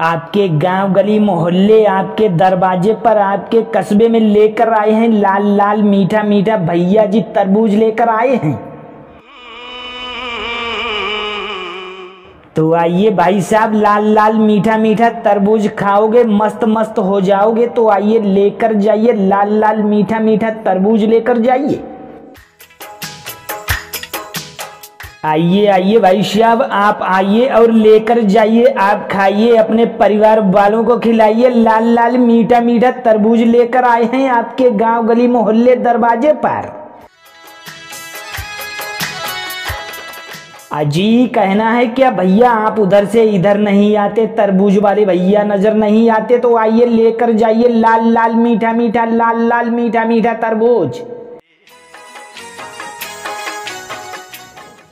आपके गांव गली मोहल्ले, आपके दरवाजे पर, आपके कस्बे में लेकर आए हैं। लाल लाल मीठा मीठा भैया जी तरबूज लेकर आए हैं। तो आइए भाई साहब, लाल लाल मीठा मीठा तरबूज खाओगे, मस्त मस्त हो जाओगे। तो आइए लेकर जाइए, लाल लाल मीठा मीठा तरबूज लेकर जाइए। आइए आइए भाई साहब, आप आइए और लेकर जाइए, आप खाइए, अपने परिवार वालों को खिलाइए। लाल लाल मीठा मीठा तरबूज लेकर आए हैं आपके गांव गली मोहल्ले दरवाजे पर। अजी कहना है क्या भैया, आप उधर से इधर नहीं आते, तरबूज वाले भैया नजर नहीं आते। तो आइए लेकर जाइए, लाल लाल मीठा मीठा, लाल लाल मीठा मीठा तरबूज।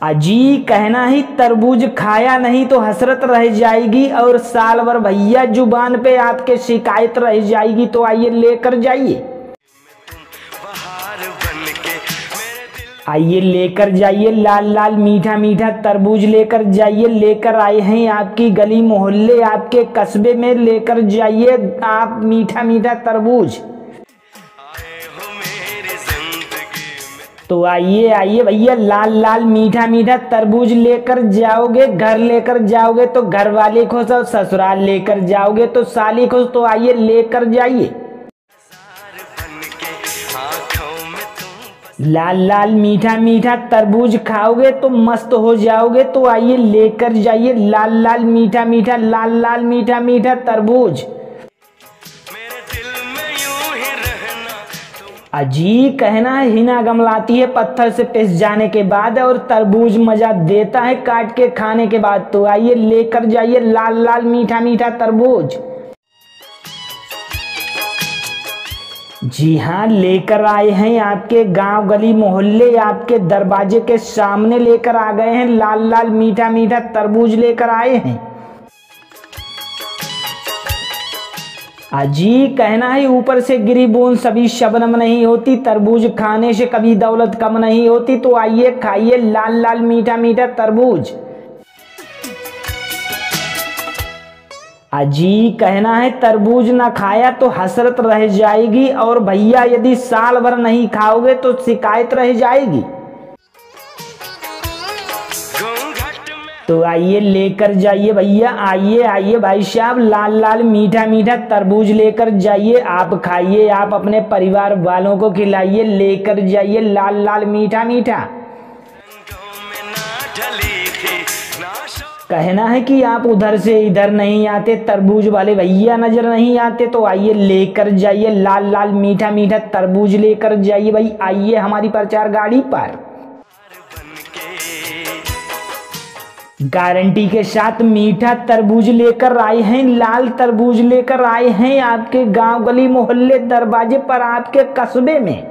अजी कहना ही तरबूज खाया नहीं तो हसरत रह जाएगी और साल भर भैया जुबान पे आपके शिकायत रह जाएगी। तो आइए लेकर जाइए, आइए लेकर जाइए, लाल लाल मीठा मीठा तरबूज लेकर जाइए। लेकर आए हैं आपकी गली मोहल्ले, आपके कस्बे में लेकर जाइए आप मीठा मीठा तरबूज। तो आइए आइए भैया, लाल लाल मीठा मीठा तरबूज लेकर जाओगे, घर लेकर जाओगे तो घर वाले खुश और ससुराल लेकर जाओगे तो साली खुश। तो आइए लेकर जाइए, लाल लाल मीठा मीठा तरबूज खाओगे तो मस्त हो जाओगे। तो आइए लेकर जाइए, लाल लाल मीठा मीठा, लाल लाल मीठा मीठा तरबूज। अजी कहना है हिना गमलाती है पत्थर से पिस जाने के बाद, और तरबूज मजा देता है काट के खाने के बाद। तो आइए लेकर जाइए, लाल लाल मीठा मीठा तरबूज। जी हाँ, लेकर आए हैं आपके गांव गली मोहल्ले, आपके दरवाजे के सामने लेकर आ गए हैं। लाल लाल मीठा मीठा तरबूज लेकर आए हैं। अजी कहना है ऊपर से गिरी बूंद सभी शबनम नहीं होती, तरबूज खाने से कभी दौलत कम नहीं होती। तो आइए खाइए, लाल लाल मीठा मीठा तरबूज। अजी कहना है तरबूज ना खाया तो हसरत रह जाएगी, और भैया यदि साल भर नहीं खाओगे तो शिकायत रह जाएगी। तो आइए लेकर जाइए भैया, आइए आइए भाई साहब, लाल लाल मीठा मीठा तरबूज लेकर जाइए, आप खाइए, आप अपने परिवार वालों को खिलाइए। लेकर जाइए, लाल लाल मीठा मीठा। कहना है कि आप उधर से इधर नहीं आते, तरबूज वाले भैया नजर नहीं आते। तो आइए लेकर जाइए, लाल लाल मीठा मीठा तरबूज लेकर जाइए भाई, आइए हमारी प्रचार गाड़ी पर। गारंटी के साथ मीठा तरबूज लेकर आए हैं, लाल तरबूज लेकर आए हैं आपके गांव गली मोहल्ले दरवाजे पर, आपके कस्बे में।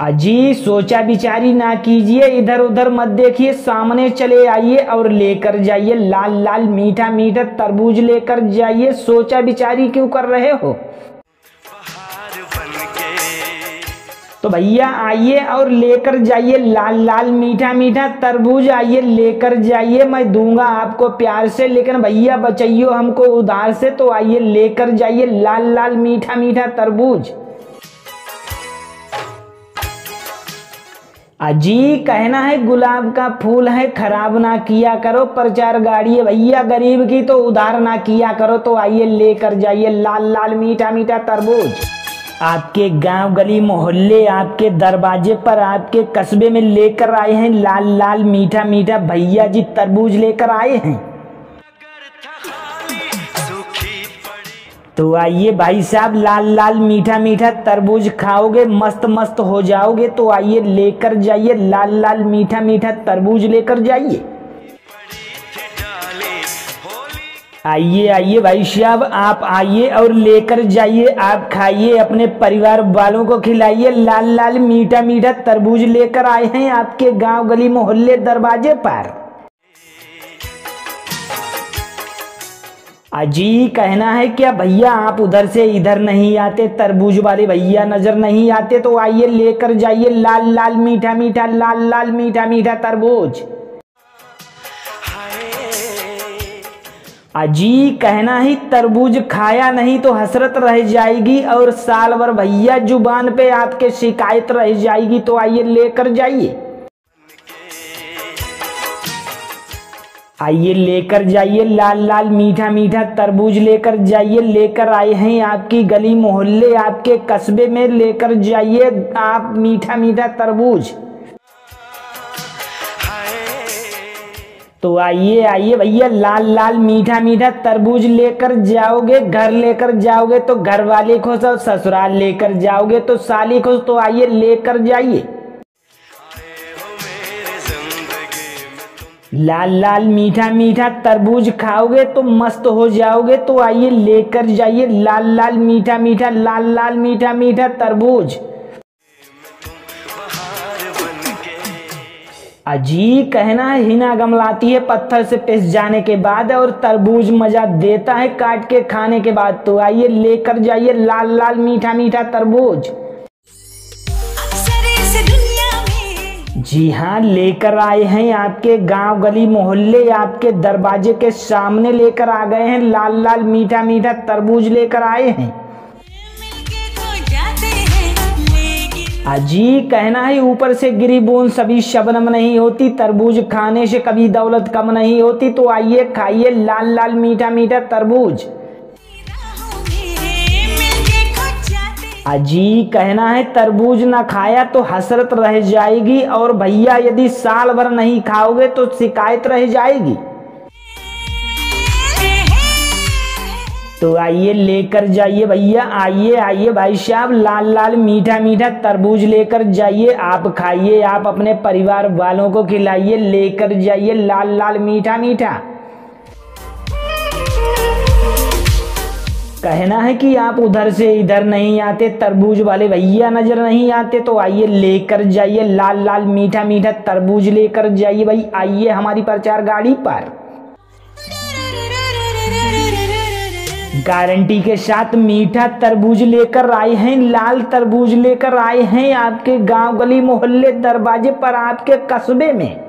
अजी सोचा बिचारी ना कीजिए, इधर उधर मत देखिए, सामने चले आइए और लेकर जाइए, लाल लाल मीठा मीठा तरबूज लेकर जाइए। सोचा बिचारी क्यों कर रहे हो? तो भैया आइए और लेकर जाइए, लाल लाल मीठा मीठा तरबूज। आइए लेकर जाइए, मैं दूंगा आपको प्यार से, लेकिन भैया बचाइयो हमको उधार से। तो आइए लेकर जाइए, लाल लाल मीठा मीठा तरबूज। अजी कहना है गुलाब का फूल है खराब ना किया करो, प्रचार गाड़ी है भैया गरीब की तो उधार ना किया करो। तो आइए लेकर जाइए, लाल लाल मीठा मीठा तरबूज। आपके गांव गली मोहल्ले, आपके दरवाजे पर, आपके कस्बे में लेकर आए हैं। लाल लाल मीठा मीठा भैया जी तरबूज लेकर आए हैं। तो आइए भाई साहब, लाल लाल मीठा मीठा तरबूज खाओगे, मस्त मस्त हो जाओगे। तो आइए लेकर जाइए, लाल लाल मीठा मीठा तरबूज लेकर जाइए। आइए आइए भाई साहब, आप आइए और लेकर जाइए, आप खाइए, अपने परिवार वालों को खिलाइए। लाल लाल मीठा मीठा तरबूज लेकर आए हैं आपके गांव गली मोहल्ले दरवाजे पर। अजी कहना है क्या भैया, आप उधर से इधर नहीं आते, तरबूज वाले भैया नजर नहीं आते। तो आइए लेकर जाइए, लाल लाल मीठा मीठा, लाल लाल मीठा मीठा तरबूज। अजी कहना ही तरबूज खाया नहीं तो हसरत रह जाएगी और साल भर भैया जुबान पे आपके शिकायत रह जाएगी, तो आइए लेकर जाइए, आइए लेकर जाइए, लाल लाल मीठा मीठा तरबूज लेकर जाइए। लेकर आए हैं आपकी गली मोहल्ले, आपके कस्बे में लेकर जाइए आप मीठा मीठा तरबूज। तो आइए आइए भैया, लाल लाल मीठा मीठा तरबूज लेकर जाओगे, घर लेकर जाओगे तो घर वाले खुश और ससुराल लेकर जाओगे तो साली खुश। तो आइए लेकर जाइए, लाल लाल मीठा मीठा तरबूज खाओगे तो मस्त हो जाओगे। तो आइए लेकर जाइए, लाल लाल मीठा मीठा, लाल लाल मीठा मीठा तरबूज। अजी कहना है हिना गमलाती है पत्थर से पिस जाने के बाद और तरबूज मजा देता है काट के खाने के बाद। तो आइए लेकर जाइए, लाल लाल मीठा मीठा तरबूज। जी हाँ, लेकर आए हैं आपके गांव गली मोहल्ले, आपके दरवाजे के सामने लेकर आ गए हैं, लाल लाल मीठा मीठा तरबूज लेकर आए हैं। अजी कहना है ऊपर से गिरी बूंद सभी शबनम नहीं होती, तरबूज खाने से कभी दौलत कम नहीं होती। तो आइए खाइए, लाल लाल मीठा मीठा तरबूज। अजी कहना है तरबूज ना खाया तो हसरत रह जाएगी और भैया यदि साल भर नहीं खाओगे तो शिकायत रह जाएगी। तो आइए लेकर जाइए भैया, आइए आइए भाई साहब, लाल लाल मीठा मीठा तरबूज लेकर जाइए, आप खाइए, आप अपने परिवार वालों को खिलाइए। लेकर जाइए, लाल लाल मीठा मीठा। कहना है कि आप उधर से इधर नहीं आते, तरबूज वाले भैया नजर नहीं आते। तो आइए लेकर जाइए, लाल लाल मीठा मीठा तरबूज लेकर जाइए भाई, आइए हमारी प्रचार गाड़ी पर गारंटी के साथ मीठा तरबूज लेकर आए हैं, लाल तरबूज लेकर आए हैं आपके गांव गली मोहल्ले दरवाजे पर, आपके कस्बे में।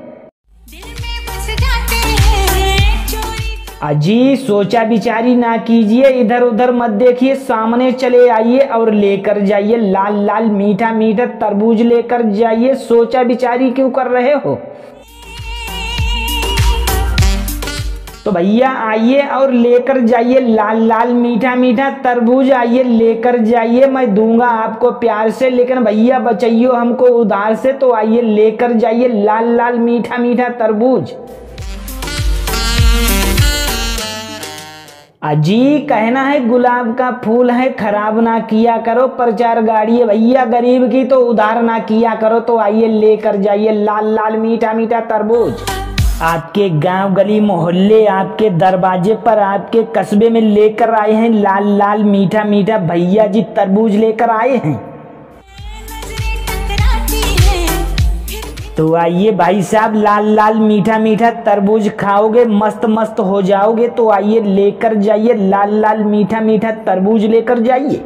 अजी सोचा बिचारी ना कीजिए, इधर उधर मत देखिए, सामने चले आइए और लेकर जाइए, लाल लाल मीठा मीठा तरबूज लेकर जाइए। सोचा बिचारी क्यों कर रहे हो? तो भैया आइए और लेकर जाइए, लाल लाल मीठा मीठा तरबूज, आइए लेकर जाइए। मैं दूंगा आपको प्यार से, लेकिन भैया बचाइयो हमको उधार से। तो आइए लेकर जाइए, लाल लाल मीठा मीठा तरबूज। अजी कहना है गुलाब का फूल है खराब ना किया करो, प्रचार गाड़ी भैया गरीब की तो उधार ना किया करो। तो आइए लेकर जाइए, लाल लाल मीठा मीठा तरबूज। आपके गांव गली मोहल्ले, आपके दरवाजे पर, आपके कस्बे में लेकर आए हैं, लाल लाल मीठा मीठा भैया जी तरबूज लेकर आए हैं। तो आइए भाई साहब, लाल लाल मीठा मीठा तरबूज खाओगे मस्त मस्त हो जाओगे। तो आइए लेकर जाइए, लाल लाल मीठा मीठा तरबूज लेकर जाइए,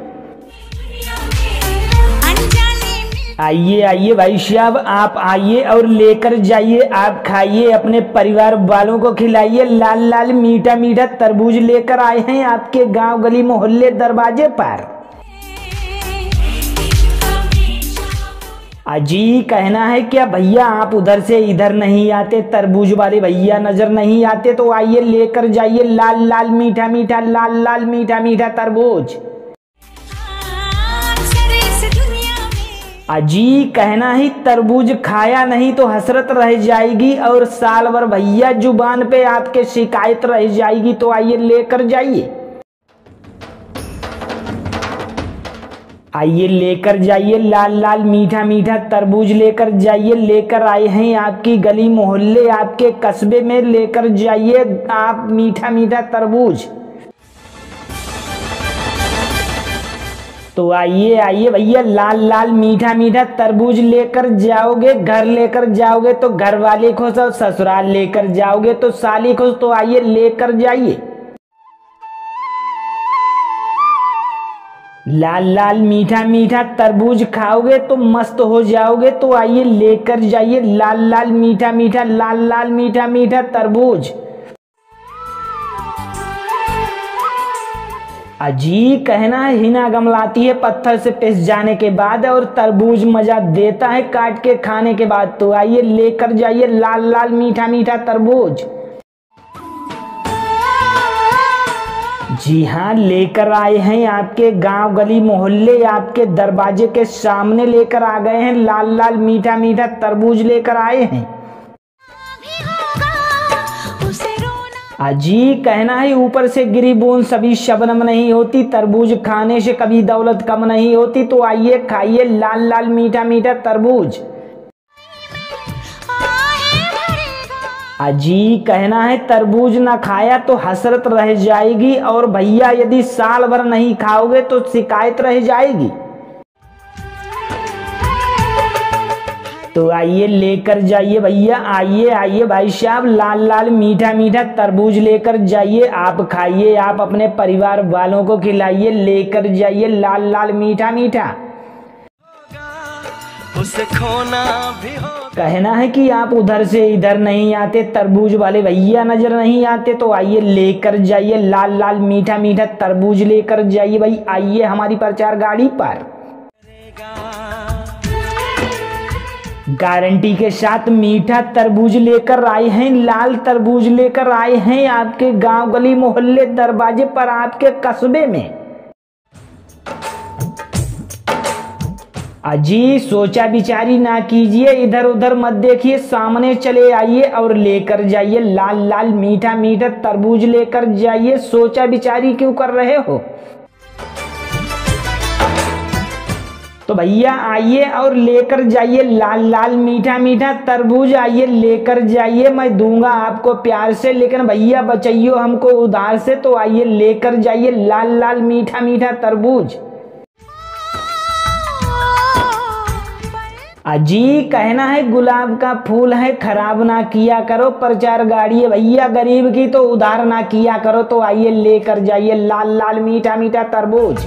आइए आइए भाई साहब, आप आइए और लेकर जाइए, आप खाइए, अपने परिवार वालों को खिलाइए। लाल लाल मीठा मीठा तरबूज लेकर आए हैं आपके गांव गली मोहल्ले दरवाजे पर। अजी कहना है क्या भैया आप उधर से इधर नहीं आते, तरबूज वाले भैया नजर नहीं आते। तो आइए लेकर जाइए, लाल लाल मीठा मीठा, लाल लाल मीठा मीठा तरबूज। अजी कहना ही तरबूज खाया नहीं तो हसरत रह जाएगी और साल भर भैया जुबान पे आपके शिकायत रह जाएगी। तो आइए लेकर जाइए, आइए लेकर जाइए, लाल लाल मीठा मीठा तरबूज लेकर जाइए। लेकर आए हैं आपकी गली मोहल्ले, आपके कस्बे में लेकर जाइए आप मीठा मीठा तरबूज। तो आइए आइए भैया, लाल लाल मीठा मीठा तरबूज लेकर जाओगे, घर लेकर जाओगे तो घर वाले खुश और ससुराल लेकर जाओगे तो साली खुश। तो आइए लेकर जाइए, लाल लाल मीठा मीठा तरबूज खाओगे तो मस्त हो जाओगे। तो आइए लेकर जाइए, लाल लाल मीठा मीठा, लाल लाल मीठा मीठा तरबूज। अजी कहना हिना गमलाती है पत्थर से पिस जाने के बाद, और तरबूज मजा देता है काट के खाने के बाद। तो आइए लेकर जाइए लाल लाल मीठा मीठा तरबूज। जी हाँ, लेकर आए हैं आपके गांव गली मोहल्ले, आपके दरवाजे के सामने लेकर आ गए हैं लाल लाल मीठा मीठा तरबूज लेकर आए हैं। अजी कहना है ऊपर से गिरी बूंद सभी शबनम नहीं होती, तरबूज खाने से कभी दौलत कम नहीं होती। तो आइए खाइए लाल लाल मीठा मीठा तरबूज। अजी कहना है तरबूज ना खाया तो हसरत रह जाएगी, और भैया यदि साल भर नहीं खाओगे तो शिकायत रह जाएगी। तो आइए लेकर जाइए भैया, आइए आइए भाई साहब, लाल लाल मीठा मीठा तरबूज लेकर जाइए। आप खाइए, आप अपने परिवार वालों को खिलाइए, लेकर जाइए लाल लाल मीठा मीठा। उसे खोना भी हो। कहना है कि आप उधर से इधर नहीं आते, तरबूज वाले भैया नजर नहीं आते। तो आइए लेकर जाइए लाल लाल मीठा मीठा तरबूज लेकर जाइए भाई, आइए हमारी प्रचार गाड़ी पर। गारंटी के साथ मीठा तरबूज लेकर आए हैं, लाल तरबूज लेकर आए हैं आपके गांव गली मोहल्ले दरवाजे पर, आपके कस्बे में। अजी सोचा बिचारी ना कीजिए, इधर उधर मत देखिए, सामने चले आइए और लेकर जाइए लाल लाल मीठा मीठा तरबूज लेकर जाइए। सोचा बिचारी क्यों कर रहे हो? तो भैया आइए और लेकर जाइए लाल लाल मीठा मीठा तरबूज, आइए लेकर जाइए। मैं दूंगा आपको प्यार से, लेकिन भैया बचाइयो हमको उधार से। तो आइए लेकर जाइए लाल लाल मीठा मीठा तरबूज। अजी कहना है गुलाब का फूल है खराब ना किया करो, प्रचार गाड़ी है भैया गरीब की तो उधार ना किया करो। तो आइए लेकर जाइए लाल लाल मीठा मीठा तरबूज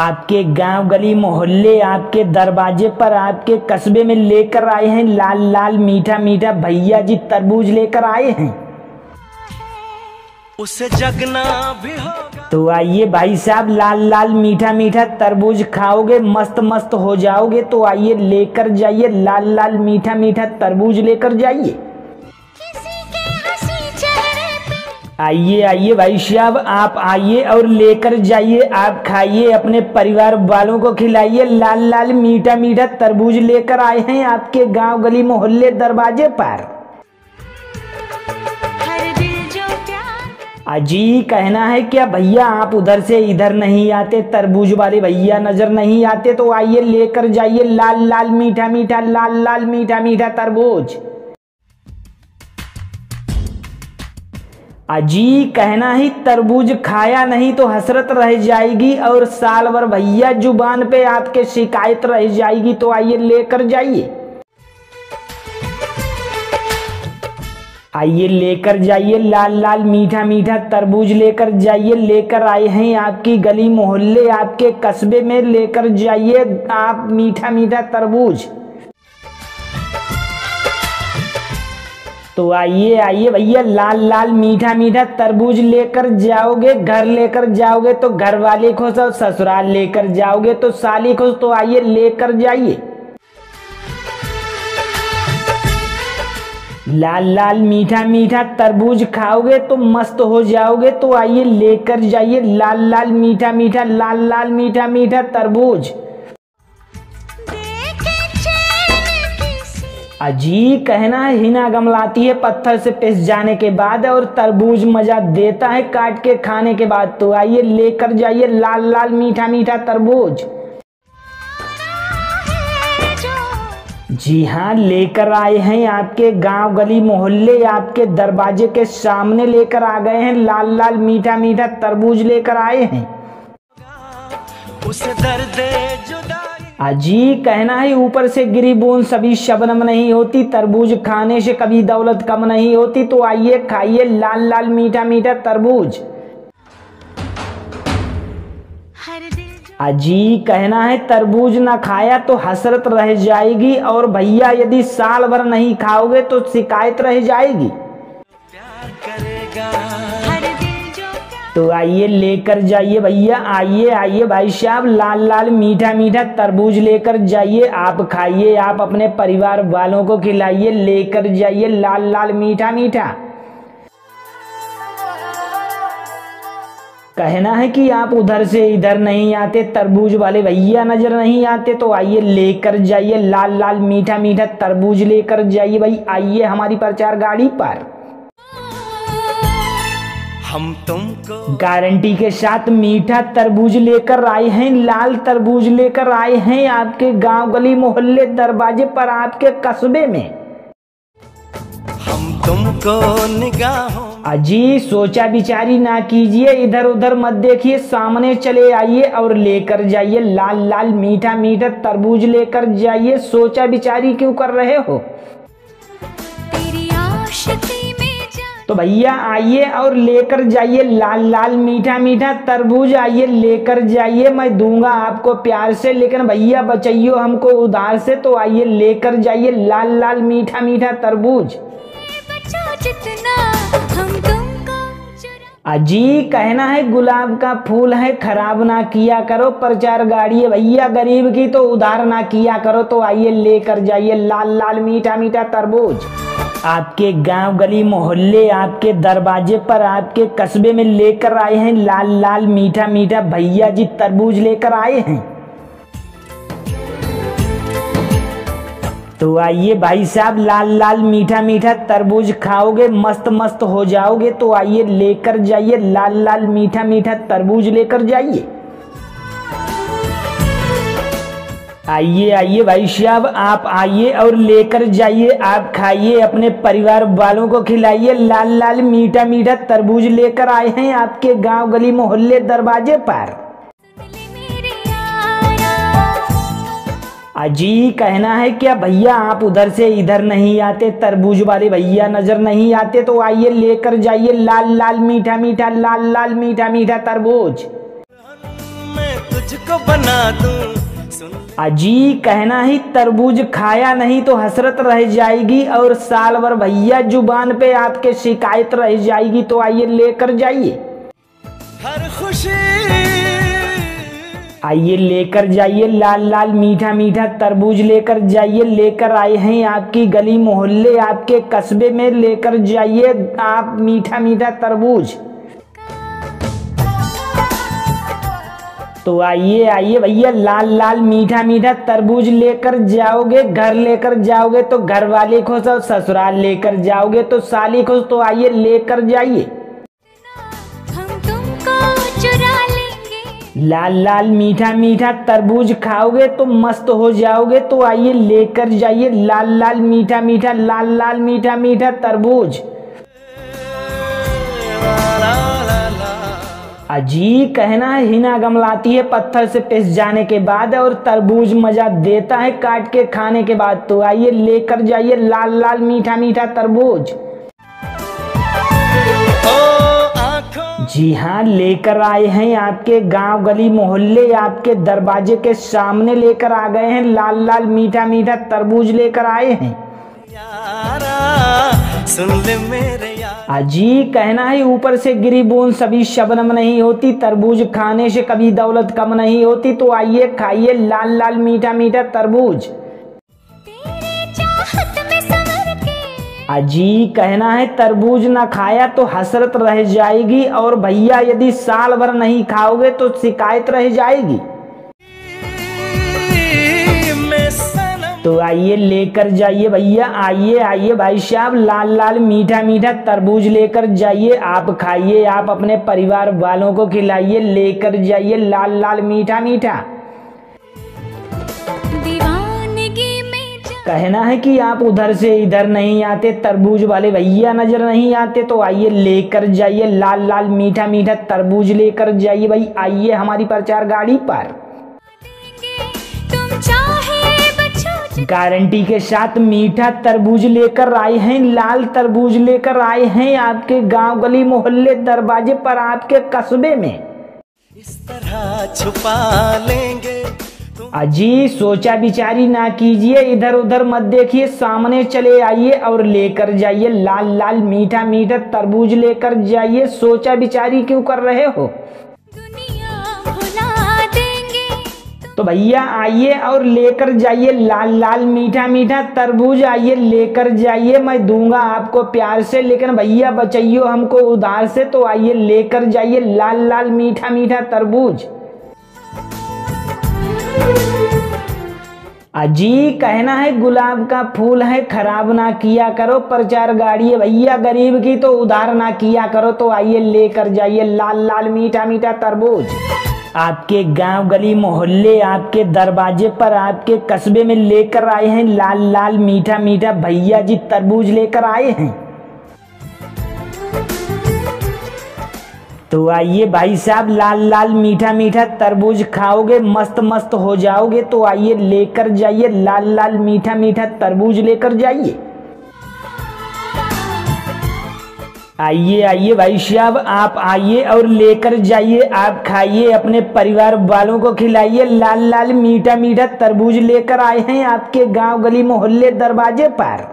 आपके गांव गली मोहल्ले, आपके दरवाजे पर, आपके कस्बे में लेकर आए हैं लाल लाल मीठा मीठा भैया जी तरबूज लेकर आए हैं। उसे जगना भी होगा। तो आइए भाई साहब लाल लाल मीठा मीठा तरबूज खाओगे मस्त मस्त हो जाओगे। तो आइए लेकर जाइए लाल लाल मीठा मीठा तरबूज लेकर जाइए। आइए आइए भाई साहब, आप आइए और लेकर जाइए, आप खाइए, अपने परिवार वालों को खिलाइए। लाल लाल मीठा मीठा तरबूज लेकर आए हैं आपके गांव गली मोहल्ले दरवाजे पर। अजी कहना है क्या भैया आप उधर से इधर नहीं आते, तरबूज वाले भैया नजर नहीं आते। तो आइए लेकर जाइए लाल लाल मीठा मीठा, लाल लाल मीठा मीठा तरबूज। अजी कहना ही तरबूज खाया नहीं तो हसरत रह जाएगी, और साल भर भैया जुबान पे आपके शिकायत रह जाएगी। तो आइए लेकर जाइए, आइए लेकर जाइए लाल लाल मीठा मीठा तरबूज लेकर जाइए। लेकर आए हैं आपकी गली मोहल्ले, आपके कस्बे में लेकर जाइए आप मीठा मीठा तरबूज। तो आइए आइए भैया लाल लाल मीठा मीठा तरबूज लेकर जाओगे, घर लेकर जाओगे तो घर वाले खुश, और ससुराल लेकर जाओगे तो साली खुश। तो आइए लेकर जाइए लाल लाल मीठा मीठा तरबूज, खाओगे तो मस्त हो जाओगे। तो आइए लेकर जाइए लाल लाल मीठा मीठा, लाल लाल मीठा मीठा तरबूज। अजी कहना है हिना गमलाती है पत्थर से पिस जाने के बाद, और तरबूज मजा देता है काट के खाने के बाद। तो आइए लेकर जाइए लाल लाल मीठा मीठा तरबूज। जी हाँ, लेकर आए हैं आपके गांव गली मोहल्ले, आपके दरवाजे के सामने लेकर आ गए हैं लाल लाल मीठा मीठा तरबूज लेकर आए हैं। उसे दर्द जुदाई। अजी कहना है ऊपर से गिरी बूंद सभी शबनम नहीं होती, तरबूज खाने से कभी दौलत कम नहीं होती। तो आइए खाइए लाल लाल मीठा मीठा तरबूज। अजी कहना है तरबूज ना खाया तो हसरत रह जाएगी, और भैया यदि साल भर नहीं खाओगे तो शिकायत रह जाएगी। तो आइए लेकर जाइए भैया, आइए आइए भाई साहब, लाल लाल मीठा मीठा तरबूज लेकर जाइए, आप खाइए, आप अपने परिवार वालों को खिलाइए, लेकर जाइए लाल लाल मीठा मीठा। कहना है कि आप उधर से इधर नहीं आते, तरबूज वाले भैया नजर नहीं आते, तो आइए लेकर जाइए लाल लाल मीठा मीठा तरबूज लेकर जाइए भाई, आइए हमारी प्रचार गाड़ी पर। हम तुमको गारंटी के साथ मीठा तरबूज लेकर आए हैं, लाल तरबूज लेकर आए हैं आपके गांव गली मोहल्ले दरवाजे पर, आपके कस्बे में। हम तुमको निगाहों अजी सोचा बिचारी ना कीजिए, इधर उधर मत देखिए, सामने चले आइए और लेकर जाइए लाल लाल मीठा मीठा तरबूज लेकर जाइए। सोचा बिचारी क्यों कर रहे हो? तेरी आशिकी तो भैया आइए और लेकर जाइए लाल लाल मीठा मीठा तरबूज, आइए लेकर जाइए, मैं दूंगा आपको प्यार से, लेकिन भैया बचाइयो हमको उधार से, तो आइए लेकर जाइए लाल लाल मीठा मीठा तरबूज। अजी कहना है गुलाब का फूल है, खराब ना किया करो प्रचार गाड़ी भैया, गरीब की तो उधार ना किया करो, तो आइए लेकर जाइए लाल लाल मीठा मीठा तरबूज। आपके गांव गली मोहल्ले आपके दरवाजे पर आपके कस्बे में लेकर आए हैं लाल लाल मीठा मीठा भैया जी तरबूज लेकर आए हैं, तो आइए भाई साहब लाल लाल मीठा मीठा तरबूज खाओगे मस्त मस्त हो जाओगे, तो आइए लेकर जाइए लाल लाल मीठा मीठा तरबूज लेकर जाइए। आइए आइए भाई साहब, आप आइए और लेकर जाइए, आप खाइए, अपने परिवार वालों को खिलाइए, लाल लाल मीठा मीठा तरबूज लेकर आए हैं आपके गांव गली मोहल्ले दरवाजे पर। अजी कहना है क्या भैया आप उधर से इधर नहीं आते, तरबूज वाले भैया नजर नहीं आते, तो आइए लेकर जाइए लाल लाल मीठा मीठा, लाल लाल मीठा मीठा तरबूज। मैं तुझको बना दूं अजी कहना ही तरबूज खाया नहीं तो हसरत रह जाएगी और साल भर भैया जुबान पे आपके शिकायत रह जाएगी, तो आइए लेकर जाइए, हर खुशी आइए लेकर जाइए लाल लाल मीठा मीठा तरबूज लेकर जाइए। लेकर आए हैं आपकी गली मोहल्ले आपके कस्बे में, लेकर जाइए आप मीठा मीठा तरबूज। तो आइए आइए भैया लाल लाल मीठा मीठा तरबूज लेकर जाओगे, घर लेकर जाओगे तो घर वाले खुश और ससुराल लेकर जाओगे तो साली खुश, तो आइए लेकर जाइए हम तुमको चुरा लेंगे। लाल लाल मीठा मीठा तरबूज खाओगे तो मस्त हो जाओगे, तो आइए लेकर जाइए लाल लाल मीठा मीठा, लाल लाल मीठा मीठा तरबूज। अजी कहना है हिना गमलाती है पत्थर से पिस जाने के बाद और तरबूज मजा देता है काट के खाने के बाद, तो आइए लेकर जाइए लाल लाल मीठा मीठा तरबूज। जी हाँ लेकर आए हैं आपके गांव गली मोहल्ले आपके दरवाजे के सामने लेकर आ गए हैं लाल लाल मीठा मीठा तरबूज लेकर आए हैं। सुन ले मेरे अजी कहना है ऊपर से गिरी बूंद सभी शबनम नहीं होती, तरबूज खाने से कभी दौलत कम नहीं होती, तो आइए खाइए लाल लाल मीठा मीठा तरबूज। अजी कहना है तरबूज ना खाया तो हसरत रह जाएगी और भैया यदि साल भर नहीं खाओगे तो शिकायत रह जाएगी, तो आइए लेकर जाइए भैया, आइए आइए भाई साहब लाल लाल मीठा मीठा तरबूज लेकर जाइए, आप खाइए, आप अपने परिवार वालों को खिलाइए, लेकर जाइए लाल लाल मीठा मीठा। कहना है कि आप उधर से इधर नहीं आते, तरबूज वाले भैया नजर नहीं आते, तो आइए लेकर जाइए लाल लाल मीठा मीठा तरबूज लेकर जाइए भाई, आइए हमारी प्रचार गाड़ी पर। गारंटी के साथ मीठा तरबूज लेकर आए हैं, लाल तरबूज लेकर आए हैं आपके गांव गली मोहल्ले दरवाजे पर आपके कस्बे में। इस तरह छुपा लेंगे अजी सोचा बिचारी ना कीजिए, इधर उधर मत देखिए, सामने चले आइए और लेकर जाइए। लाल लाल मीठा मीठा तरबूज लेकर जाइए। सोचा बिचारी क्यों कर रहे हो? तो भैया आइए और लेकर जाइए लाल लाल मीठा मीठा तरबूज, आइए लेकर जाइए। मैं दूंगा आपको प्यार से, लेकिन भैया बचाइयो हमको उधार से। तो आइए लेकर जाइए लाल लाल मीठा मीठा तरबूज। अजी कहना है गुलाब का फूल है, खराब ना किया करो, प्रचार गाड़ी है भैया गरीब की, तो उधार ना किया करो। तो आइए लेकर जाइए लाल लाल मीठा मीठा तरबूज। आपके गांव गली मोहल्ले, आपके दरवाजे पर, आपके कस्बे में लेकर आए हैं लाल लाल मीठा मीठा भैया जी तरबूज लेकर आए हैं। तो आइए भाई साहब लाल लाल मीठा मीठा तरबूज खाओगे, मस्त मस्त हो जाओगे। तो आइए लेकर जाइए लाल लाल मीठा मीठा तरबूज लेकर जाइए। आइए आइए भाई साहब आप आइए और लेकर जाइए, आप खाइए, अपने परिवार वालों को खिलाइए। लाल लाल मीठा मीठा तरबूज लेकर आए हैं आपके गांव गली मोहल्ले दरवाजे पर।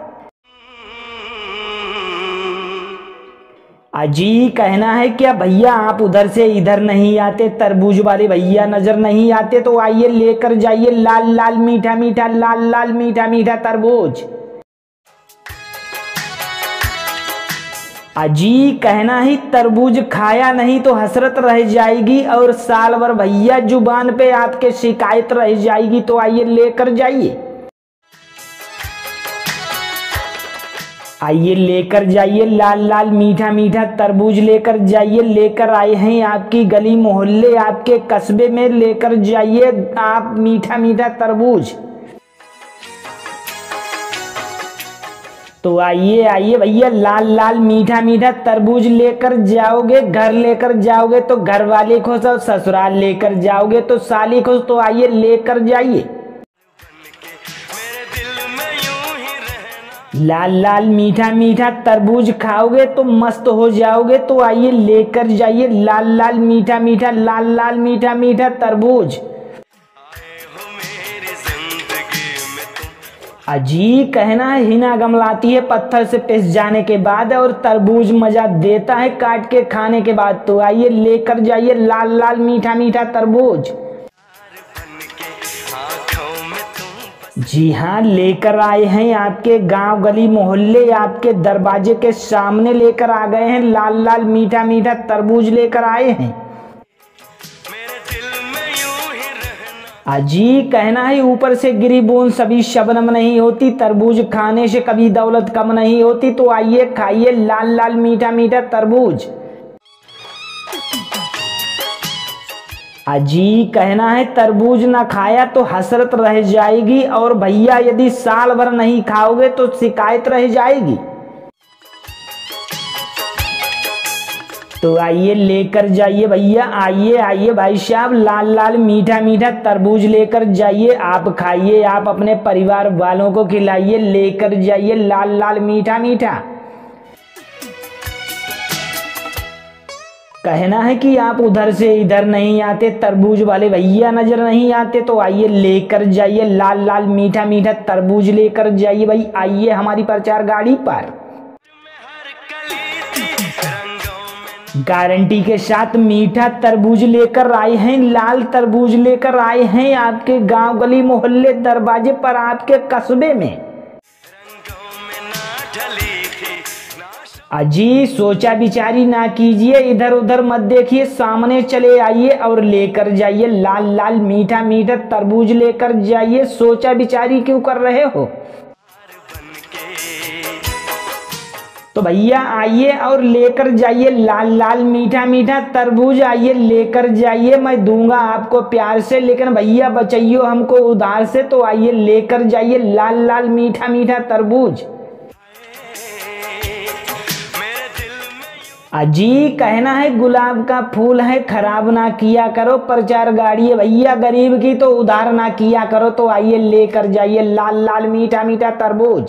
अजी कहना है क्या भैया आप उधर से इधर नहीं आते, तरबूज वाले भैया नजर नहीं आते। तो आइए लेकर जाइए लाल लाल मीठा मीठा, लाल लाल मीठा मीठा तरबूज। अजी कहना ही तरबूज खाया नहीं तो हसरत रह जाएगी और साल भर भैया जुबान पे आपके शिकायत रह जाएगी। तो आइए लेकर जाइए, आइए लेकर जाइए लाल लाल मीठा मीठा तरबूज लेकर जाइए। लेकर आए हैं आपकी गली मोहल्ले, आपके कस्बे में लेकर जाइए आप मीठा मीठा तरबूज। तो आइए आइए भैया लाल लाल मीठा मीठा तरबूज लेकर जाओगे, घर लेकर जाओगे तो घर वाले खुश और ससुराल लेकर जाओगे तो साली खुश। तो आइए लेकर जाइए लाल लाल मीठा मीठा तरबूज, खाओगे तो मस्त हो जाओगे। तो आइए लेकर जाइए लाल लाल मीठा मीठा, लाल लाल मीठा मीठा तरबूज। अजी कहना है हिना गमलाती है पत्थर से पिस जाने के बाद, और तरबूज मजा देता है काट के खाने के बाद। तो आइए लेकर जाइए लाल लाल मीठा मीठा तरबूज। जी हाँ लेकर आए हैं आपके गांव गली मोहल्ले, आपके दरवाजे के सामने लेकर आ गए हैं लाल लाल मीठा मीठा तरबूज लेकर आए हैं। अजी कहना है ऊपर से गिरी बूंद सभी शबनम नहीं होती, तरबूज खाने से कभी दौलत कम नहीं होती। तो आइए खाइए लाल लाल मीठा मीठा तरबूज। अजी कहना है तरबूज ना खाया तो हसरत रह जाएगी, और भैया यदि साल भर नहीं खाओगे तो शिकायत रह जाएगी। तो आइए लेकर जाइए भैया, आइए आइए भाई साहब लाल लाल मीठा मीठा तरबूज लेकर जाइए, आप खाइए, आप अपने परिवार वालों को खिलाइए। लेकर जाइए लाल लाल मीठा मीठा। कहना है कि आप उधर से इधर नहीं आते, तरबूज वाले भैया नजर नहीं आते। तो आइए लेकर जाइए लाल लाल मीठा मीठा तरबूज लेकर जाइए भाई, आइए हमारी प्रचार गाड़ी पर। गारंटी के साथ मीठा तरबूज लेकर आए हैं, लाल तरबूज लेकर आए हैं आपके गांव गली मोहल्ले दरवाजे पर, आपके कस्बे में। अजी सोचा बिचारी ना कीजिए, इधर उधर मत देखिए, सामने चले आइए और लेकर जाइए लाल लाल मीठा मीठा तरबूज लेकर जाइए। सोचा बिचारी क्यों कर रहे हो? तो भैया आइए और लेकर जाइए लाल लाल मीठा मीठा तरबूज, आइए लेकर जाइए। मैं दूंगा आपको प्यार से, लेकिन भैया बचाइयो हमको उधार से। तो आइए लेकर जाइए लाल लाल मीठा मीठा तरबूज। अजी कहना है गुलाब का फूल है, खराब ना किया करो, प्रचार गाड़ी है भैया गरीब की, तो उधार ना किया करो। तो आइए लेकर जाइए लाल लाल मीठा मीठा तरबूज।